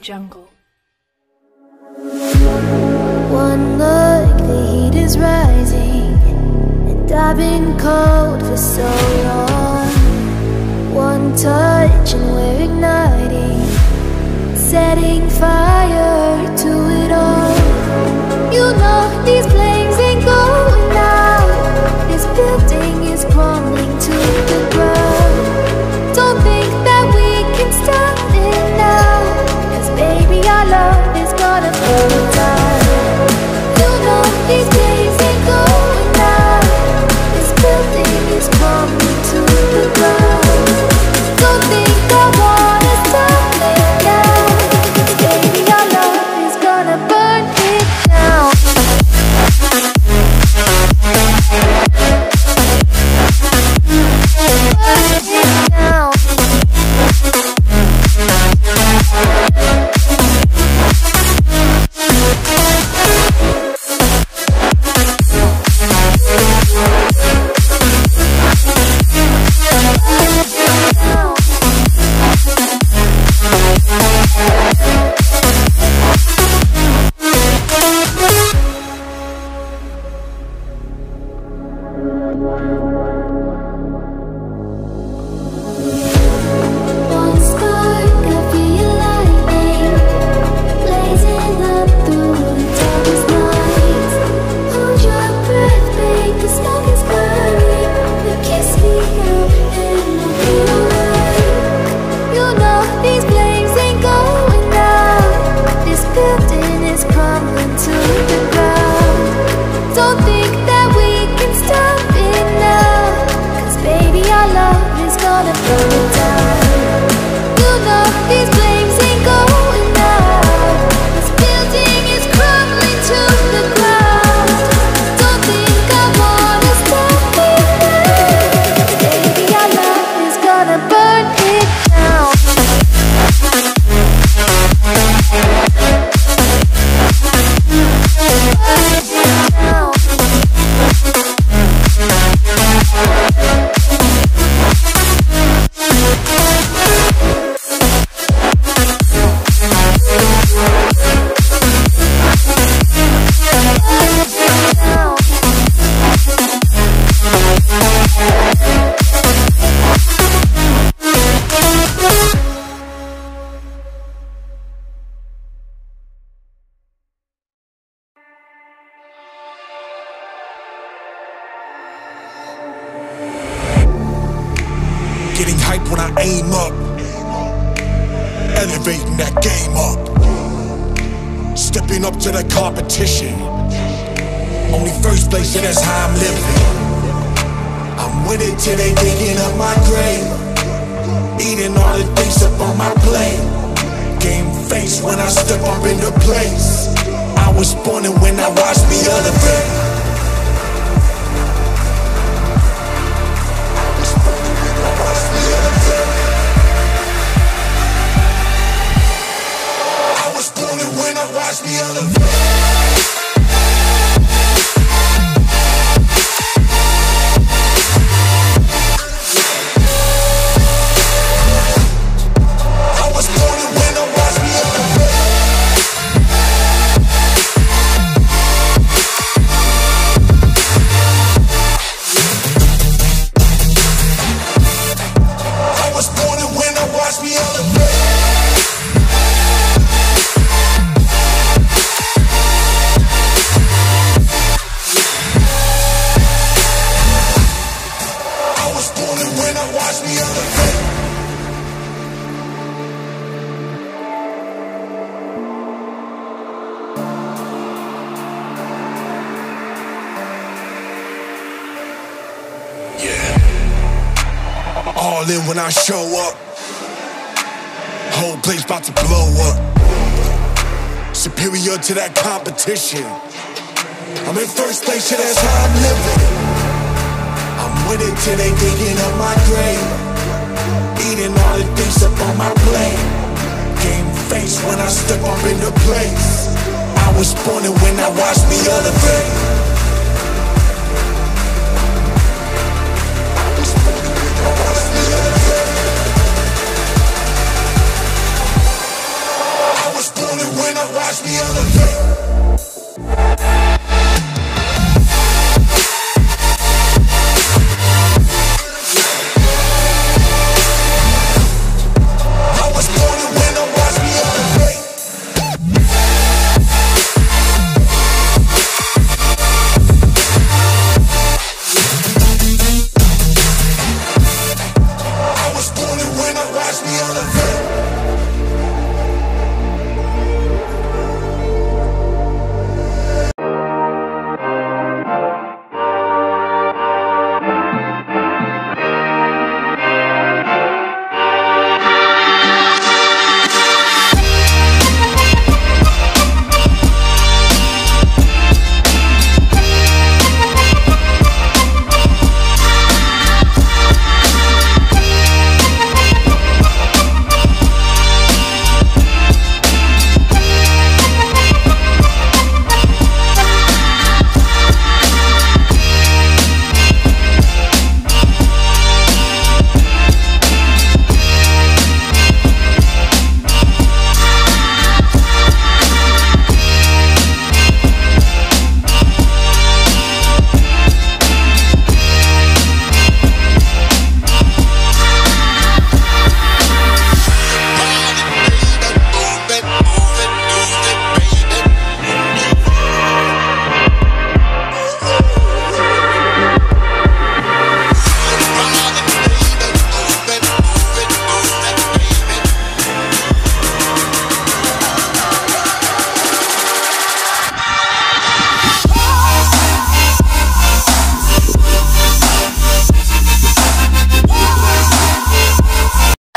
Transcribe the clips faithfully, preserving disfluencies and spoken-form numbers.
jungle. One look, the heat is rising, and I've been cold for so long. One touch and we're igniting, setting fire to it all. You know these flames ain't going out, this building is crumbling to the ground. Don't think that we can stop it now, 'cause baby our love is gonna burn down. These days ain't going out, this building is coming to the ground. Don't think I wanna stop it now, 'cause baby our love is gonna burn it down. Burn it down. Show up, whole place about to blow up. Superior to that competition, I'm in first place, so that's how I'm living. I'm with it till they digging up my grave, eating all the things up on my plate. Game face when I step up in the place. I was born and when I watched me elevate. I watch me elevate.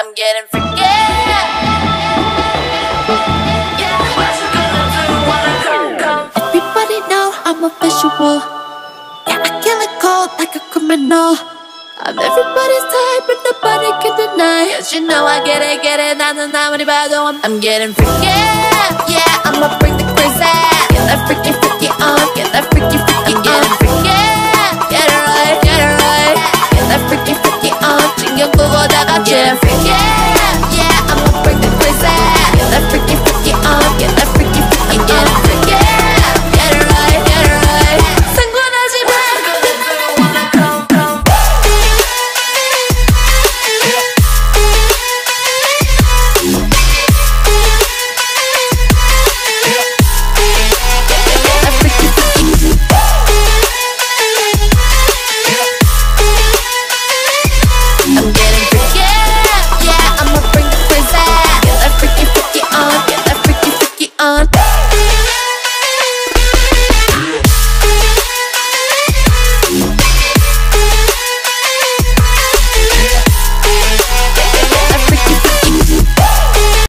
And forget. Yeah, what you gonna do? Wanna come, come. Everybody know I'm a visual. Yeah, I kill it cold like a criminal. I'm everybody's type and nobody can deny. Cause you know I get it, get it, not not anybody don't. I'm getting freaky. Yeah, I'ma bring the crazy. Get that freaky, freaky on. Get that freaky, freaky on. I'm getting freaky. Get it right, get it right. Get that freaky, freaky on. Jingle, go, go, da, da, get freaky.